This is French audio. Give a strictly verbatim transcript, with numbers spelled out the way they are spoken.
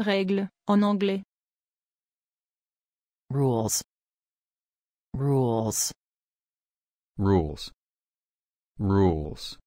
Règles, en anglais. Rules. Rules. Rules. Rules.